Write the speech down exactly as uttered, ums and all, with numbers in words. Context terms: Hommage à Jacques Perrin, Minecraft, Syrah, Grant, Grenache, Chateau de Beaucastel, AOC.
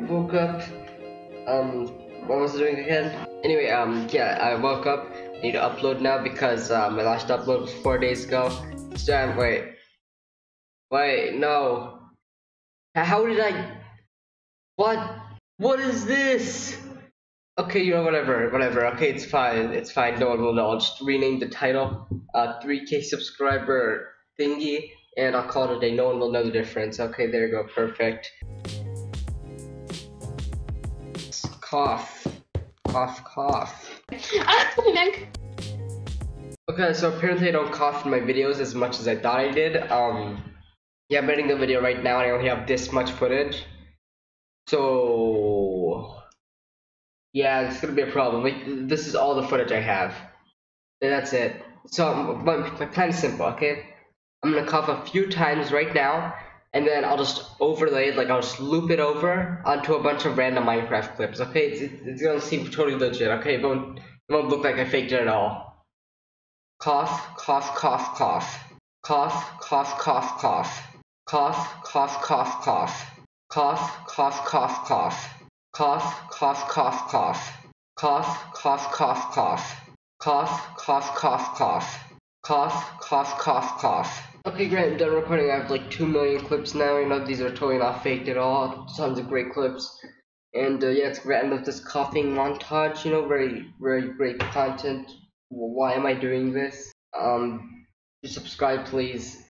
woke up, um, what was I doing again? Anyway, um, yeah, I woke up, I need to upload now because uh, my last upload was four days ago. So I'm, wait, wait, no, how did I, what, what is this? Okay, you know, whatever, whatever, okay, it's fine, it's fine, no one will know. I'll just rename the title, uh, three K subscriber thingy, and I'll call it a day. No one will know the difference. Okay, there you go, perfect. Cough. Cough, cough. Okay, so apparently I don't cough in my videos as much as I thought I did. Um, yeah, I'm editing the video right now and I only have this much footage. So, yeah, it's gonna be a problem. Like, this is all the footage I have. And that's it. So, my, my plan is simple, okay? I'm gonna cough a few times right now, and then I'll just overlay it, like I'll just loop it over onto a bunch of random Minecraft clips, okay? It's, it's, it's gonna seem totally legit, okay? It won't, it won't look like I faked it at all. Cough, cough, cough, cough. Cough, cough, cough, cough. Cough, cough, cough, cough. Cough, cough, cough, cough. Cough, cough, cough, cough. Cough, cough, cough, cough. Cough, cough, cough, cough. Cough, cough, cough, cough. Okay, Grant, I'm done recording. I have like two million clips now. You know, these are totally not faked at all. Tons of great clips. And uh, yeah, it's Grant with this coughing montage. You know, very, very great content. Why am I doing this? Um, just subscribe, please.